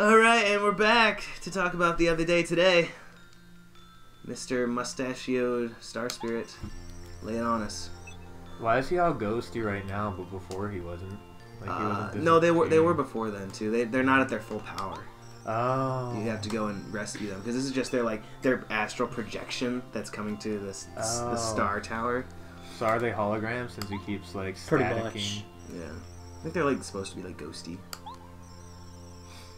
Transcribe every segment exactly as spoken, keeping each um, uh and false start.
Alright, and we're back to talk about the other day today. Mister Mustachioed Star Spirit, lay it on us. Why is he all ghosty right now, but before he wasn't? Like he uh, wasn't no, they were they were before then too. They they're not at their full power. Oh. You have to go and rescue them because this is just their like their astral projection that's coming to this oh. the star tower. So are they holograms since he keeps like staticking? Yeah, I think they're like supposed to be like ghosty.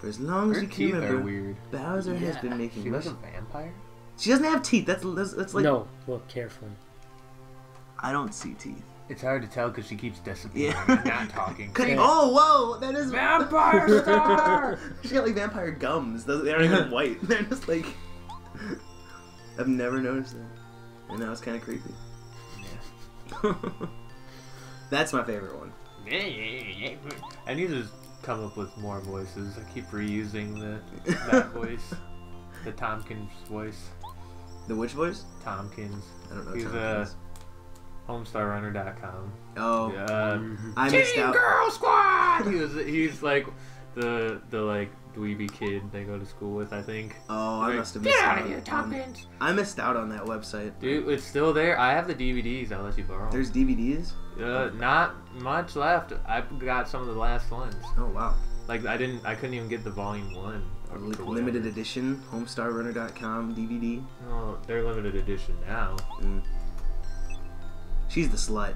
For as long Her as you can remember, weird. Bowser yeah. has been making. She was a vampire. She doesn't have teeth. That's that's, that's like no. Look carefully. I don't see teeth. It's hard to tell because she keeps disappearing, yeah. and not talking. Yeah. Oh, whoa! That is vampire star. She's got like vampire gums. Those, they aren't even white. They're just like. I've never noticed that, and that was kind of creepy. Yeah. That's my favorite one. I need to come up with more voices. I keep reusing the that voice, the Tompkins voice. The which voice? Tompkins. I don't know. He's Tompkins. a Homestarrunner dot com. Oh, uh, I missed out. Teen Girl Squad. He was, he's like the the like dweeby kid they go to school with, I think. Oh, I like, must have missed out. Get out of here, Tompkins. I missed out on that website. Dude, it's still there. I have the D V Ds. I'll let you borrow. There's D V Ds. Uh, not much left. I got some of the last ones. Oh wow! Like I didn't, I couldn't even get the volume one. Limited edition, Homestarrunner dot com D V D. Oh, they're limited edition now. Mm. She's the slut.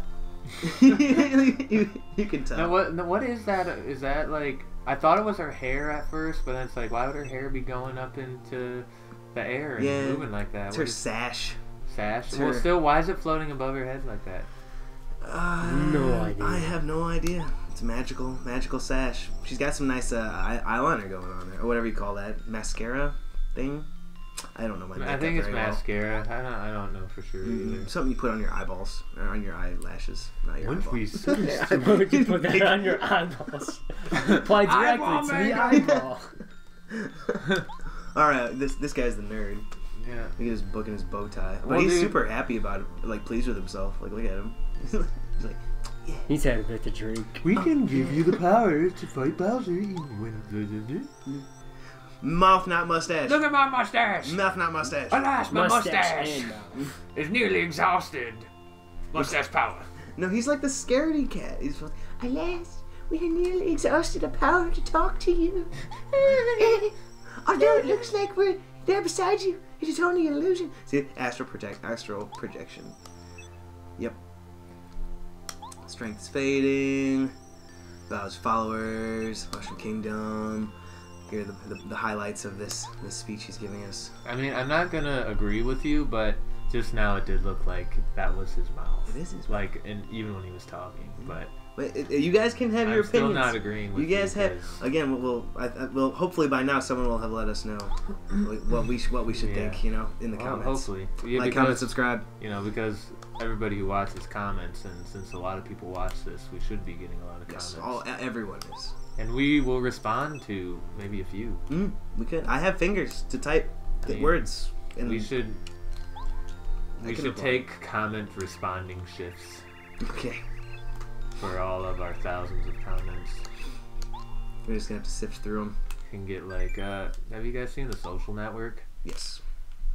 you, you can tell. Now what? Now what is that? Is that like? I thought it was her hair at first, but then it's like, why would her hair be going up into the air and yeah, moving like that? It's what her is, sash. Sash. It's well, her... still, why is it floating above her head like that? Uh, no idea. I have no idea. It's magical, magical sash. She's got some nice uh, eye eyeliner going on there, or whatever you call that mascara thing. I don't know my makeup. I think it's mascara. Well. I don't. I don't know for sure mm-hmm. either. Something you put on your eyeballs, or on your eyelashes, not your eyeballs. We so why would you put that on your eyeballs? Apply directly eyeball, to man. the eyeball. All right, this this guy's the nerd. Yeah, look at his book and his bow tie. Well, but he's dude, super happy about it. Like pleased with himself. Like look at him. He's like, yeah. He's had a bit to drink. We can give you the power to fight Bowser. Win. Mouth not mustache. Look at my mustache. Mouth not mustache. Alas, my mustache, mustache is nearly exhausted. Mustache power. No, he's like the scaredy cat. He's like, alas, we are nearly exhausted of power to talk to you. Although it looks like we're there beside you, it is only an illusion. See, astral project, astral projection. Yep. Strength's fading. Bow's followers. Mushroom Kingdom. Here are the, the, the highlights of this this speech he's giving us. I mean, I'm not gonna agree with you, but just now it did look like that was his mouth. It is his mouth. Like, and even when he was talking, mm-hmm. but. But you guys can have I'm your opinions. I'm still not agreeing with you. You guys have, again, we'll, we'll, we'll, hopefully by now someone will have let us know what we, what we should yeah. think, you know, in the well, comments. Hopefully. Yeah, like, because, comment, subscribe. You know, because everybody who watches comments, and since a lot of people watch this, we should be getting a lot of yes, comments. All, everyone is. And we will respond to maybe a few. Mm, we could. I have fingers to type the I mean, words. And we should, we should take comment responding shifts. Okay. For all of our thousands of comments. We're just gonna have to sift through them. You can get like, uh, have you guys seen The Social Network? Yes.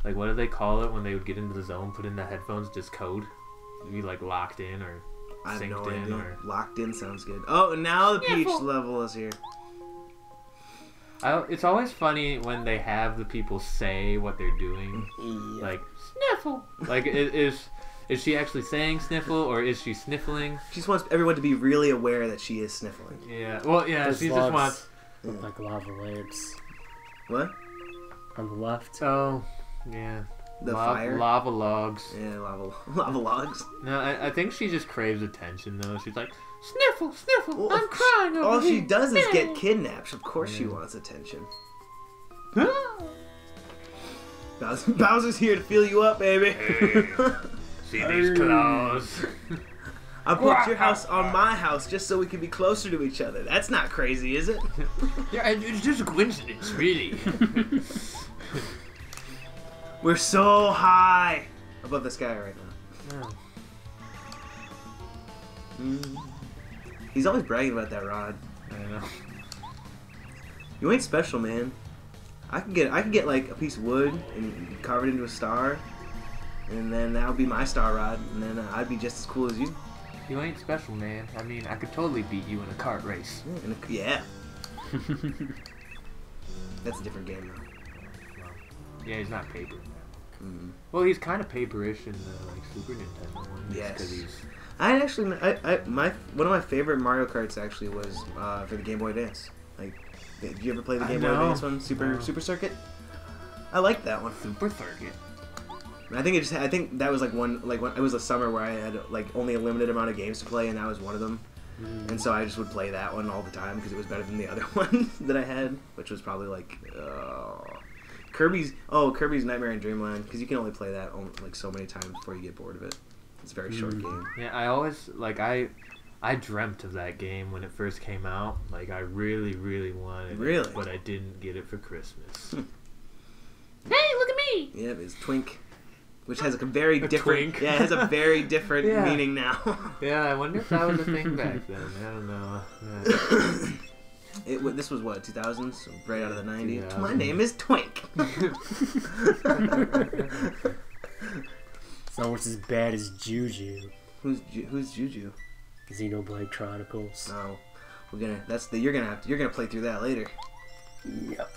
Like, what do they call it when they would get into the zone, put in the headphones, just code? You'd be like locked in or I synced no in idea. or. Locked in sounds good. Oh, now the peach yeah, level is here. I, it's always funny when they have the people say what they're doing. Yeah. Like, sniffle. Like, it is. Is she actually saying sniffle, or is she sniffling? She just wants everyone to be really aware that she is sniffling. Yeah. Well, yeah, There's she just wants... Look like lava lamps. What? On the left. Oh, yeah. The lava, fire? Lava logs. Yeah, lava, lava logs. No, I, I think she just craves attention, though. She's like, sniffle, sniffle, well, I'm crying over All here. she does is get kidnapped. Of course yeah. she wants attention. Bowser, Bowser's here to fill you up, baby. Hey. See these claws. I put your house on my house just so we can be closer to each other. That's not crazy, is it? Yeah, it's just a coincidence, really. We're so high above the sky right now. Yeah. Mm. He's always bragging about that rod. I know. You ain't special, man. I can get I can get like a piece of wood and carve it into a star, and then that would be my star rod, and then uh, I'd be just as cool as you. You ain't special, man. I mean, I could totally beat you in a kart race. Yeah. In a, yeah. That's a different game, though. Yeah, he's not paper. Mm. Well, he's kind of paperish in the like Super Nintendo one. Yes. Cause he's... I actually, I, I, my one of my favorite Mario Karts actually was uh, for the Game Boy Advance. Like, did you ever play the Game Boy Advance one, Super Super Circuit? I liked that one. Super Circuit. I think it just. I think that was like one. Like one, it was a summer where I had like only a limited amount of games to play, and that was one of them. Mm. And so I just would play that one all the time because it was better than the other one that I had, which was probably like uh, Kirby's. Oh, Kirby's Nightmare in Dreamland, because you can only play that only, like so many times before you get bored of it. It's a very mm. short game. Yeah, I always like I. I dreamt of that game when it first came out. Like, I really, really wanted really? it, but I didn't get it for Christmas. Hey, look at me! Yeah, it's Twink, which has a very a different... Twink? Yeah, it has a very different yeah. meaning now. Yeah, I wonder if that was a thing back then. I don't know. Yeah. it, this was, what, two thousands? So right out of the nineties? Yeah. My name is Twink! It's almost as bad as Juju. Who's, Ju who's Juju? Xenoblade Chronicles. Oh, we're gonna. That's the. You're gonna have. To, you're gonna play through that later. Yep.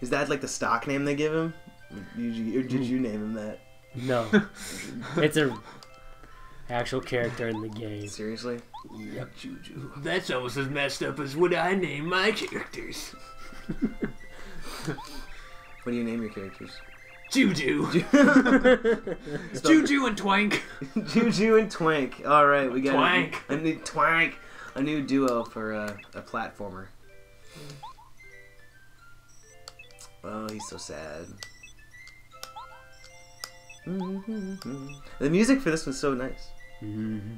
Is that like the stock name they give him? Did you, or did you name him that? No. It's a actual character in the game. Seriously? Yep. Juju. That's almost as messed up as what I name my characters. What do you name your characters? Juju. Juju and Twank. Juju and Twank. All right, we got Twank. A, new, a new Twank, a new duo for uh, a platformer. Oh, he's so sad. Mm-hmm. The music for this one's so nice. Mm-hmm.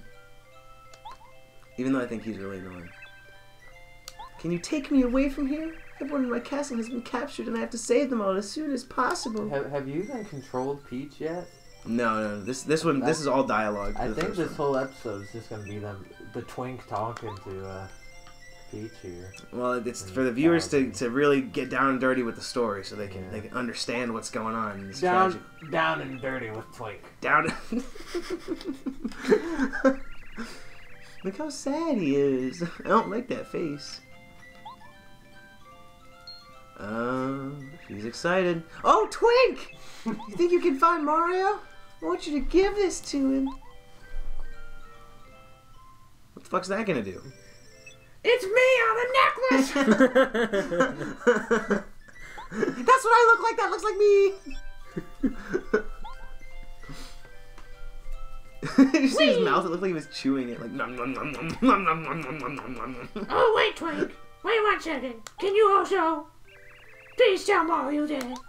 Even though I think he's really annoying. Can you take me away from here? Everyone in my castle has been captured, and I have to save them all as soon as possible. Have, have you even controlled Peach yet? No, no. This this one, I, this is all dialogue. I think this one. whole episode is just gonna be them, the Twink talking to uh, Peach here. Well, it's and for the viewers to, to really get down and dirty with the story, so they can yeah. they can understand what's going on. In this down, tragic. down and dirty with Twink. Down. And Look how sad he is. I don't like that face. Uh, she's excited. Oh, Twink! You think you can find Mario? I want you to give this to him. What the fuck's that gonna do? It's me on a necklace! That's what I look like! That looks like me! Did you see his mouth? It looked like he was chewing it. Like, nom, nom, nom, nom, nom, nom, nom, nom, nom, nom. Oh, wait, Twink. Wait one second. Can you also... please tell Mario that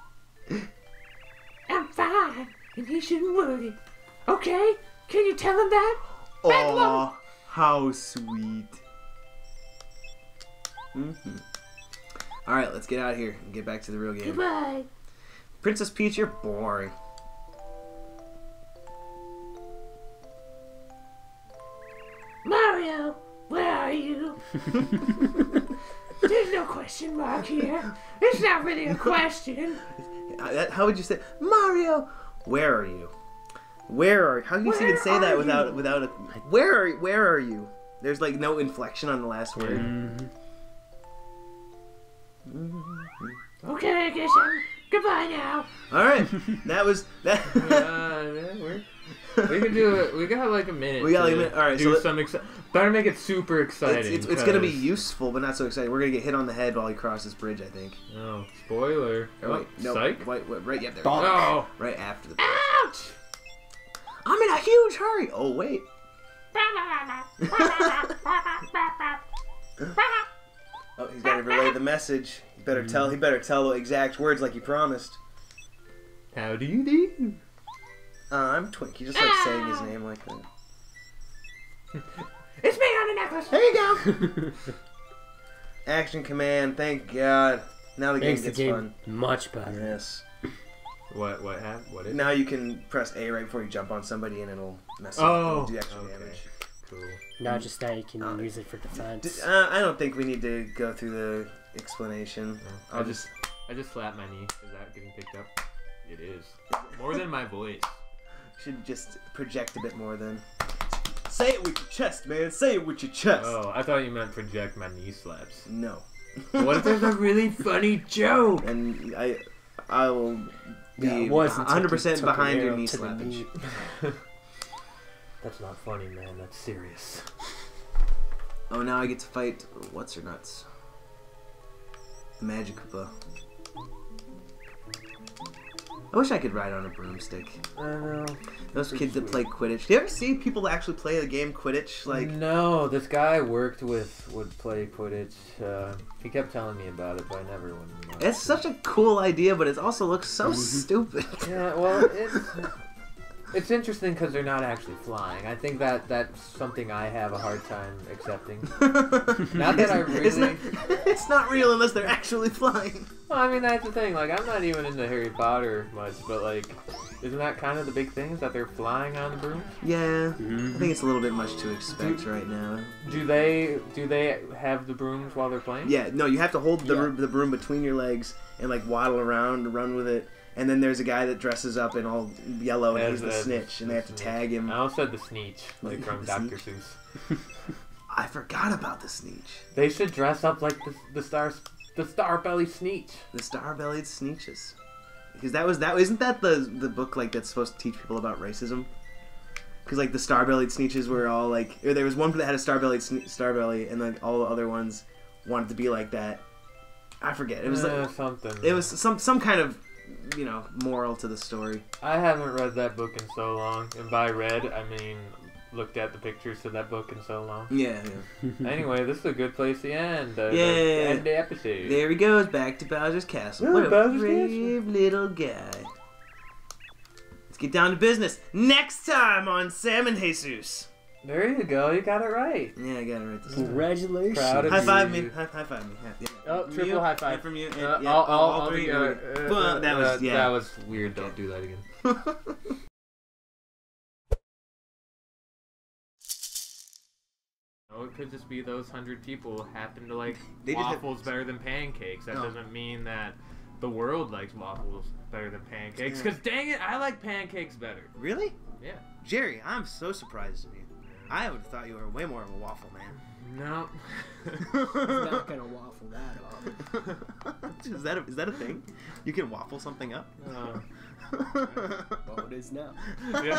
I'm fine and he shouldn't worry. Okay? Can you tell him that? Oh, how sweet. Mm-hmm. Alright, let's get out of here and get back to the real game. Goodbye. Princess Peach, you're boring. Mario, where are you? There's no question mark here. It's not really a question. How would you say, Mario? Where are you? Where are? How do you where even say that without you? without a? Where are? Where are you? There's like no inflection on the last word. Mm-hmm. Okay, I guess I'm goodbye now. All right, that was that. uh, that worked. We can do it. We got like a minute. We got like a minute. All right. Do so some exci better make it super exciting. It's, it's, it's gonna be useful, but not so exciting. We're gonna get hit on the head while he crosses this bridge, I think. Oh, spoiler! Oh, wait, no. Psych? Wait, wait, right, yeah, there. Oh. Right after the. Bridge. Ouch! I'm in a huge hurry. Oh wait. Oh, he's gotta relay the message. He better mm. tell. He better tell the exact words like he promised. How do you do? Uh, I'm Twink. He just likes ah. saying his name like that. It's me on the necklace! There you go! Action command, thank God. Now the Makes game gets the game fun. Much better. Yes. What what happened? What is now it? You can press A right before you jump on somebody and it'll mess oh. up and do extra okay. damage. Cool. No, just now you can uh, use it for defense. Uh, I don't think we need to go through the explanation. No. I'll I just, just I just slapped my knee. Is that getting picked up? It is. More than my voice. Should just project a bit more then. Say it with your chest, man. Say it with your chest. Oh, I thought you meant project my knee slaps. No. What if there's a really funny joke? And I, I will be yeah, one hundred percent behind your knee slappage. That's not funny, man. That's serious. Oh, now I get to fight what's her nuts? Magikoopa. I wish I could ride on a broomstick. I know. Those kids that play Quidditch. Do you ever see people that actually play the game Quidditch? Like no, this guy I worked with would play Quidditch. Uh, he kept telling me about it, but I never went. It's such a cool idea, but it also looks so stupid. Yeah, well, it's, it's interesting because they're not actually flying. I think that that's something I have a hard time accepting. Not that I really. It's not, it's not real unless they're actually flying. Well, I mean, that's the thing, like, I'm not even into Harry Potter much, but, like, isn't that kind of the big thing, is that they're flying on the broom? Yeah, mm-hmm. I think it's a little bit much to expect do, right now. Do they do they have the brooms while they're playing? Yeah, no, you have to hold the, yeah. the broom between your legs and, like, waddle around and run with it, and then there's a guy that dresses up in all yellow and he's the snitch, and they have to tag him. I also said the sneech, like, from Doctor Seuss. I forgot about the sneech. They should dress up like the, the stars... The star-bellied sneech. The star-bellied sneeches, because that was that. Isn't that the the book like that's supposed to teach people about racism? Because like the star-bellied sneeches were all like, or there was one that had a star-bellied starbelly, and then all the other ones wanted to be like that. I forget. It was uh, like, something. It was some some kind of you know moral to the story. I haven't read that book in so long, and by read I mean looked at the pictures of that book in so long. Yeah. yeah. Anyway, this is a good place to end. Uh, yeah. The end the episode. There he goes, back to Bowser's Castle. Yeah, what Bowser's a brave Castle. Little guy. Let's get down to business. Next time on Salmon Jesus. There you go. You got it right. Yeah, I got it right this time. Congratulations. Proud of high five you. me. High, high five me. High, yeah. Oh, triple you, high five. From you. And, uh, yeah, all, all, all, all three. Uh, uh, uh, that was yeah. That was weird. Okay. Don't do that again. Oh, it could just be those hundred people happen to like they waffles have... better than pancakes. That no. doesn't mean that the world likes waffles better than pancakes. Because dang it, I like pancakes better. Really? Yeah. Jerry, I'm so surprised at you. I would have thought you were way more of a waffle man. No. I'm not gonna waffle that up. Is that a, is that a thing? You can waffle something up? No. Well, it is now. Yeah.